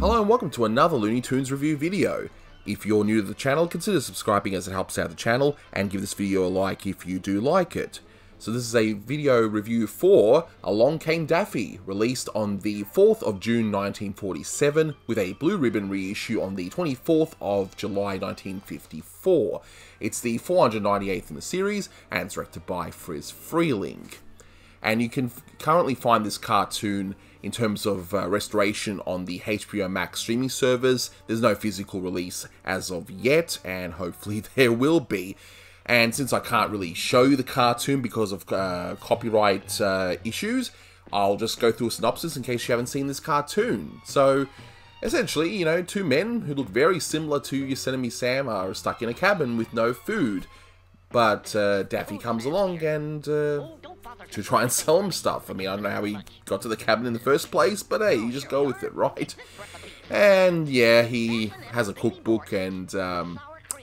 Hello and welcome to another Looney Tunes review video. If you're new to the channel, consider subscribing as it helps out the channel, and give this video a like if you do like it. So this is a video review for Along Came Daffy, released on the 4th of June 1947, with a blue ribbon reissue on the 24th of July 1954. It's the 498th in the series, and it's directed by Friz Freleng. And you can currently find this cartoon in terms of restoration on the HBO Max streaming servers. There's no physical release as of yet, and hopefully there will be. And since I can't really show you the cartoon because of copyright issues, I'll just go through a synopsis in case you haven't seen this cartoon. So, essentially, you know, two men who look very similar to Yosemite Sam are stuck in a cabin with no food. But Daffy comes along and to try and sell him stuff. I mean, I don't know how he got to the cabin in the first place, but hey, you just go with it, right? And yeah, he has a cookbook, and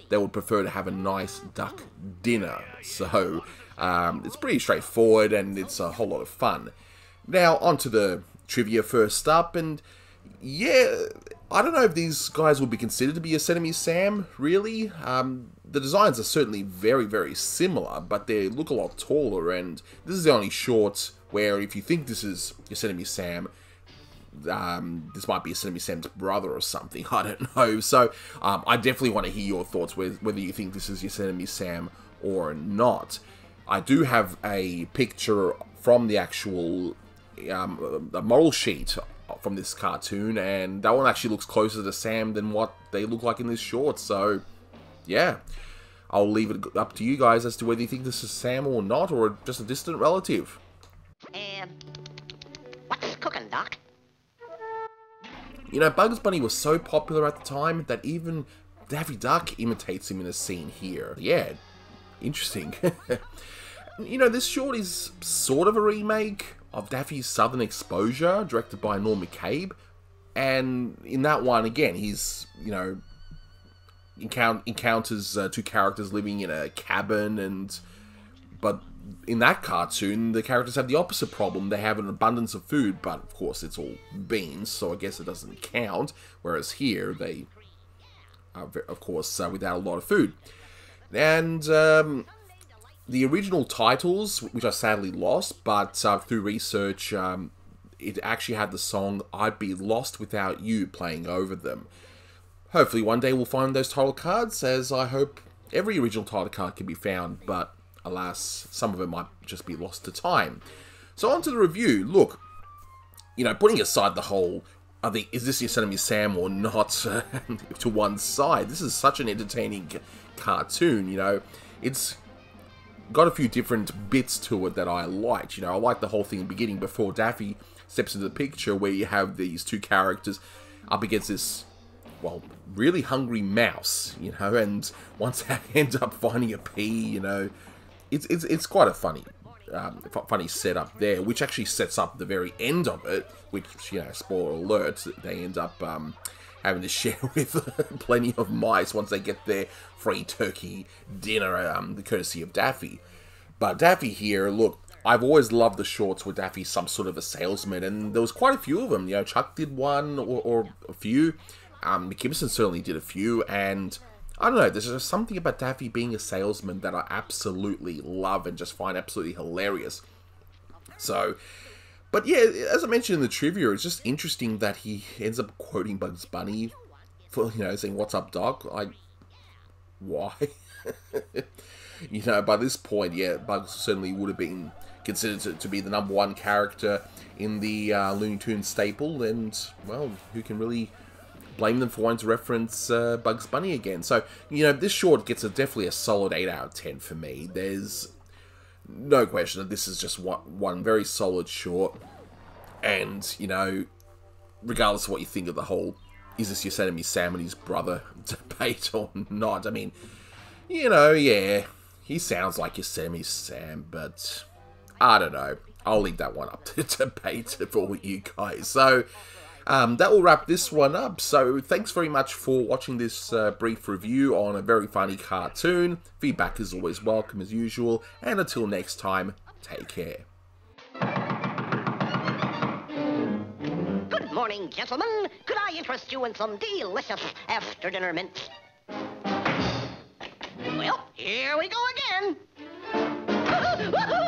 they would prefer to have a nice duck dinner. So it's pretty straightforward, and it's a whole lot of fun. Now, onto the trivia first up, and yeah, I don't know if these guys would be considered to be Yosemite Sam, really. The designs are certainly very, very similar, but they look a lot taller, and this is the only short where if you think this is Yosemite Sam, this might be Yosemite Sam's brother or something, I don't know. So I definitely want to hear your thoughts whether you think this is Yosemite Sam or not. I do have a picture from the actual the model sheet from this cartoon, and that one actually looks closer to Sam than what they look like in this short. So yeah, I'll leave it up to you guys as to whether you think this is Sam or not, or just a distant relative. What's cooking, Doc? You know, Bugs Bunny was so popular at the time that even Daffy Duck imitates him in a scene here. Yeah, interesting. You know, this short is sort of a remake of Daffy's Southern Exposure, directed by Norm McCabe. And in that one, again, he's, you know, encounters two characters living in a cabin, and but in that cartoon the characters have the opposite problem. They have an abundance of food, but of course it's all beans, so I guess it doesn't count, whereas here they are, of course, without a lot of food. And the original titles, which I sadly lost, but through research it actually had the song "I'd Be Lost Without You" playing over them. Hopefully one day we'll find those title cards, as I hope every original title card can be found, but alas, some of it might just be lost to time. So on to the review. Look, you know, putting aside the whole, is this Yosemite Sam or not, to one side, this is such an entertaining cartoon, you know. It's got a few different bits to it that I liked, you know. I liked the whole thing in the beginning before Daffy steps into the picture, where you have these two characters up against this, well, really hungry mouse, you know, and once that ends up finding a pea, you know, it's quite a funny setup there, which actually sets up the very end of it, which, you know, spoiler alert, they end up having to share with plenty of mice once they get their free turkey dinner, the courtesy of Daffy. But Daffy here, look, I've always loved the shorts where Daffy's some sort of a salesman, and there was quite a few of them, you know. Chuck did one or a few. McKimson certainly did a few, and I don't know, there's just something about Daffy being a salesman that I absolutely love and just find absolutely hilarious. So, but yeah, as I mentioned in the trivia, it's just interesting that he ends up quoting Bugs Bunny for, you know, saying, "What's up, Doc?" Like, why? You know, by this point, yeah, Bugs certainly would have been considered to be the #1 character in the Looney Tunes staple, and, well, who can really blame them for wanting to reference Bugs Bunny again. So, you know, this short gets definitely a solid 8 out of 10 for me. There's no question that this is just one very solid short. And, you know, regardless of what you think of the whole, is this Yosemite Sam and his brother debate or not? I mean, you know, yeah, he sounds like Yosemite Sam, but I don't know. I'll leave that one up to debate for you guys. So, that will wrap this one up. So thanks very much for watching this brief review on a very funny cartoon. Feedback is always welcome as usual, and until next time, take care. Good morning. morning, gentlemen. Could I interest you in some delicious after-dinner mints? Well, here we go again.